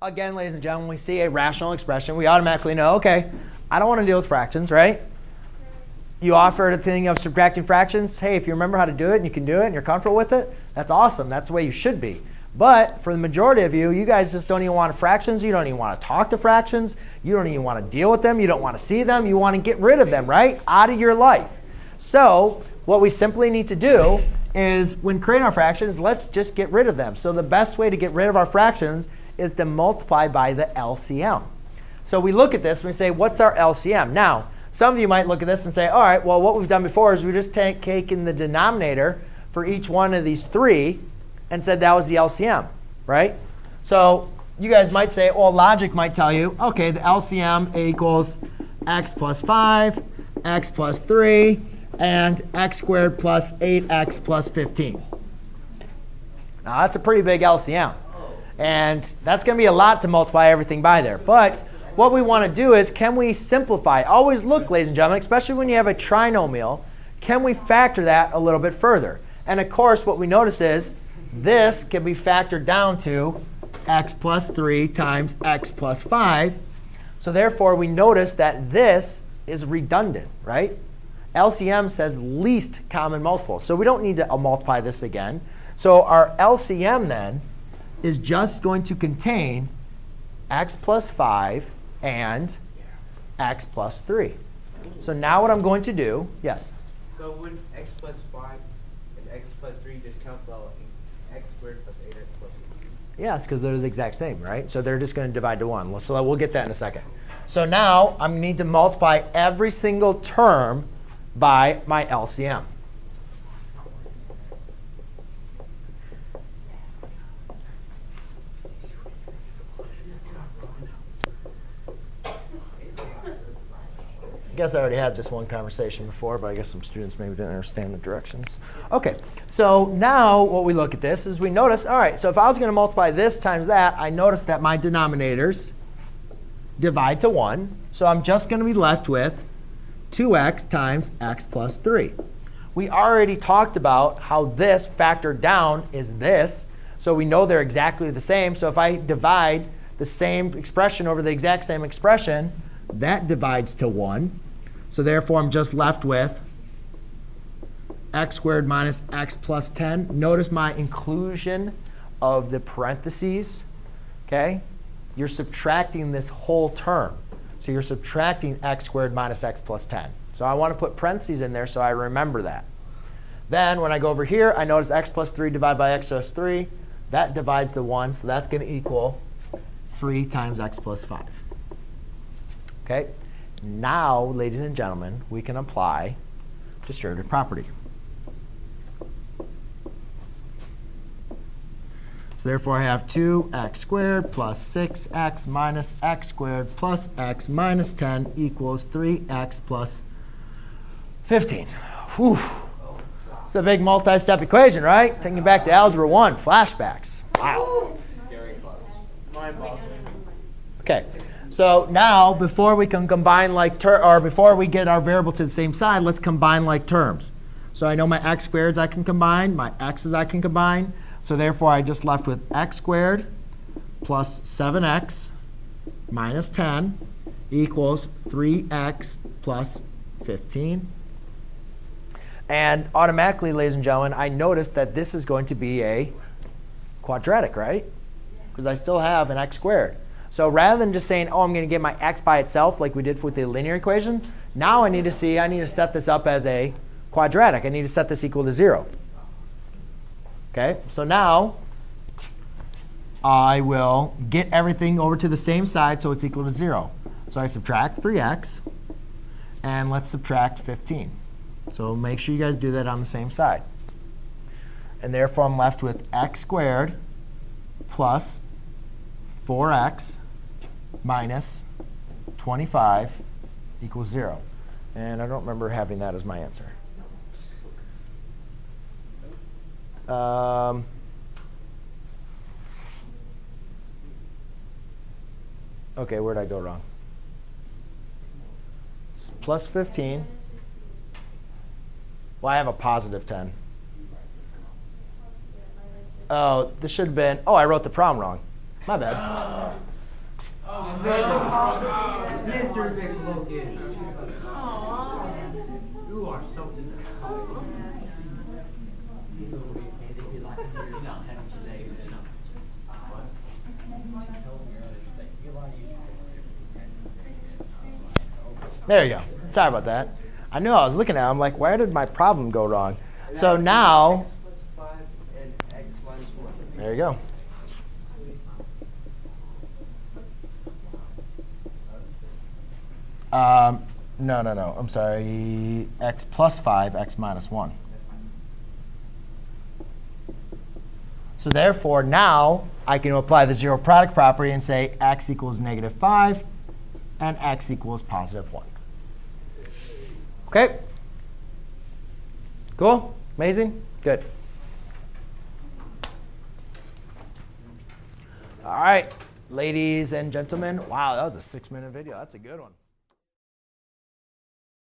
Again, ladies and gentlemen, we see a rational expression. We automatically know, OK, I don't want to deal with fractions, right? You offered a thing of subtracting fractions. Hey, if you remember how to do it and you can do it and you're comfortable with it, that's awesome. That's the way you should be. But for the majority of you, you guys just don't even want fractions. You don't even want to talk to fractions. You don't even want to deal with them. You don't want to see them. You want to get rid of them, right? Out of your life. So what we simply need to do is when creating our fractions, let's just get rid of them. So the best way to get rid of our fractions is to multiply by the LCM. So we look at this and we say, what's our LCM? Now, some of you might look at this and say, all right, well, what we've done before is we just taken the denominator for each one of these three and said that was the LCM, right? So you guys might say, well, logic might tell you, OK, the LCM equals x plus 5, x plus 3, and x squared plus 8x plus 15. Now, that's a pretty big LCM. And that's going to be a lot to multiply everything by there. But what we want to do is, can we simplify? Always look, ladies and gentlemen, especially when you have a trinomial, can we factor that a little bit further? And of course, what we notice is this can be factored down to x plus 3 times x plus 5. So therefore, we notice that this is redundant, right? LCM says least common multiple. So we don't need to multiply this again. So our LCM then is just going to contain x plus 5 and x plus 3. So now what I'm going to do, yes? So wouldn't x plus 5 and x plus 3 just cancel out x squared plus 8x plus 3? Yeah, it's because they're the exact same, right? So they're just going to divide to 1. So we'll get that in a second. So now I need to multiply every single term by my LCM. I guess I already had this one conversation before, but I guess some students maybe didn't understand the directions. OK, so now what we look at this is we notice, all right, so if I was going to multiply this times that, I notice that my denominators divide to 1. So I'm just going to be left with 2x times x plus 3. We already talked about how this factored down is this. So we know they're exactly the same. So if I divide the same expression over the exact same expression, that divides to 1. So therefore, I'm just left with x squared minus x plus 10. Notice my inclusion of the parentheses. Okay, you're subtracting this whole term. So you're subtracting x squared minus x plus 10. So I want to put parentheses in there so I remember that. Then when I go over here, I notice x plus 3 divided by x plus 3. That divides to 1. So that's going to equal 3 times x plus 5. OK, now, ladies and gentlemen, we can apply distributive property. So therefore, I have 2x squared plus 6x minus x squared plus x minus 10 equals 3x plus 15. Whew. It's a big multi-step equation, right? Taking you back to Algebra 1, flashbacks. Wow. OK. So now, before we can combine like or before we get our variable to the same side, let's combine like terms. So I know my x squareds I can combine, my x's I can combine. So therefore, I just left with x squared plus 7x minus 10 equals 3x plus 15. And automatically, ladies and gentlemen, I noticed that this is going to be a quadratic, right? Because I still have an x squared. So rather than just saying, oh, I'm going to get my x by itself like we did with the linear equation, now I need to see, I need to set this up as a quadratic. I need to set this equal to 0. OK, so now I will get everything over to the same side so it's equal to 0. So I subtract 3x. And let's subtract 15. So make sure you guys do that on the same side. And therefore, I'm left with x squared plus 4x minus 25 equals 0. And I don't remember having that as my answer. OK, where did I go wrong? It's plus 15. Well, I have a positive 10. Oh, this should have been, oh, I wrote the problem wrong. My bad. Mr. Nickelodeon. You are something else. There you go. Sorry about that. I knew I was looking at it. I'm like, where did my problem go wrong? So now, there you go. No. I'm sorry. X plus 5, x minus 1. So therefore, now I can apply the zero product property and say x equals negative 5 and x equals positive 1. OK? Cool? Amazing? Good. All right, ladies and gentlemen. Wow, that was a 6-minute video. That's a good one.